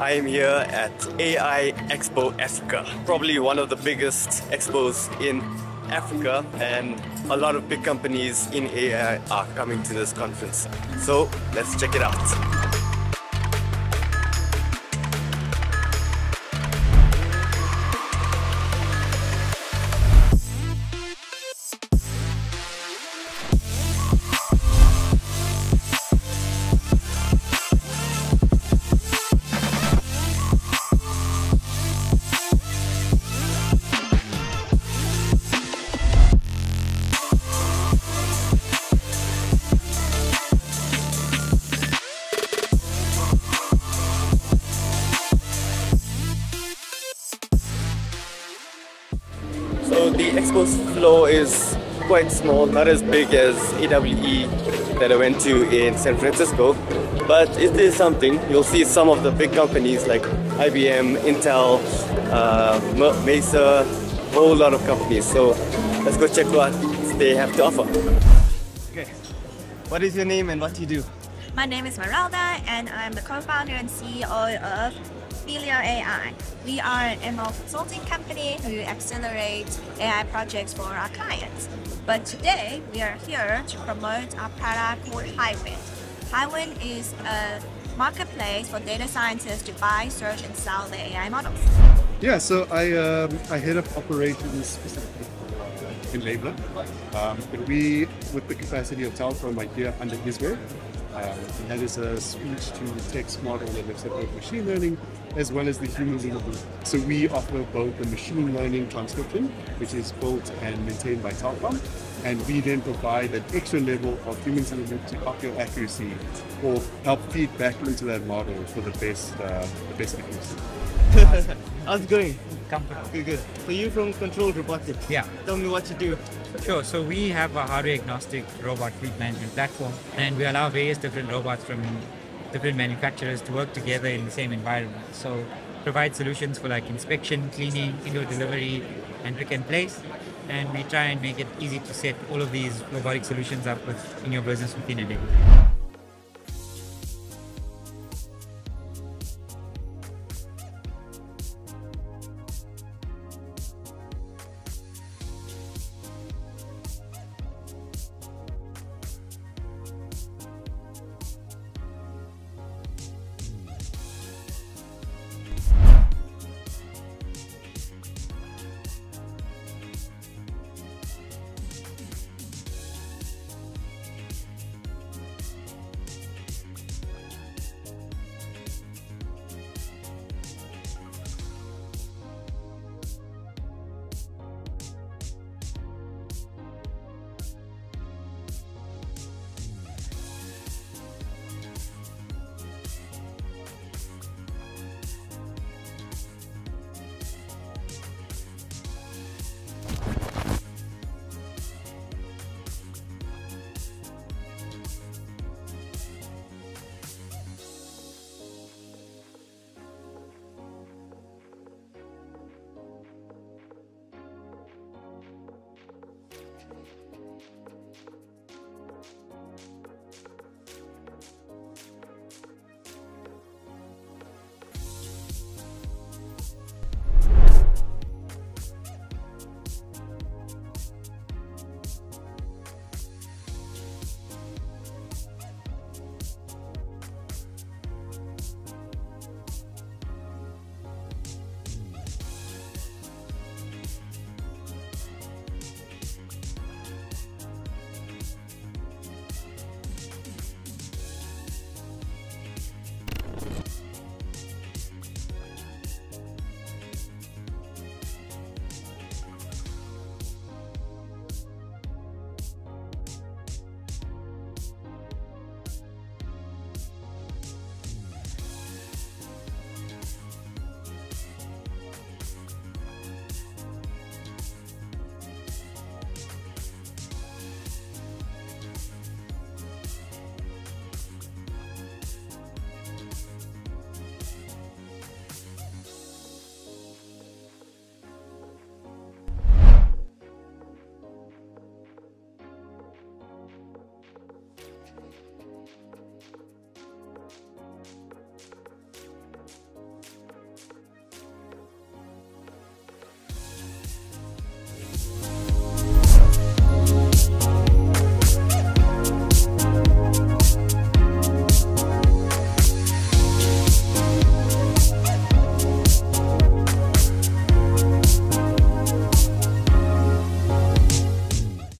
I am here at AI Expo Africa, probably one of the biggest expos in Africa, and a lot of big companies in AI are coming to this conference. So let's check it out. So the expo's floor is quite small, not as big as AWE that I went to in San Francisco, but it is something. You'll see some of the big companies like IBM, Intel, Mesa, a whole lot of companies. So let's go check what they have to offer. Okay, what is your name and what do you do? My name is Maralda and I'm the co-founder and CEO of Labeler AI. We are an ML consulting company who accelerates AI projects for our clients. But today, we are here to promote our product called Highwind. Highwind is a marketplace for data scientists to buy, search, and sell their AI models. Yeah, so I head up operations specifically in Labeler. We, with the capacity of Talpum, are here under his wing. And that is a speech-to-text model that looks at both machine learning as well as the human learning. So we offer both the machine learning transcription, which is built and maintained by Talpum, and we then provide an extra level of human learning to up your accuracy or help feed back into that model for the best accuracy. How's it going? Good, good. So you're from Controlled Robotics. Yeah. Tell me what you do. Sure. So we have a hardware-agnostic robot fleet management platform, and we allow various different robots from different manufacturers to work together in the same environment. So provide solutions for like inspection, cleaning, indoor delivery, and pick and place. And we try and make it easy to set all of these robotic solutions up in your business within a day.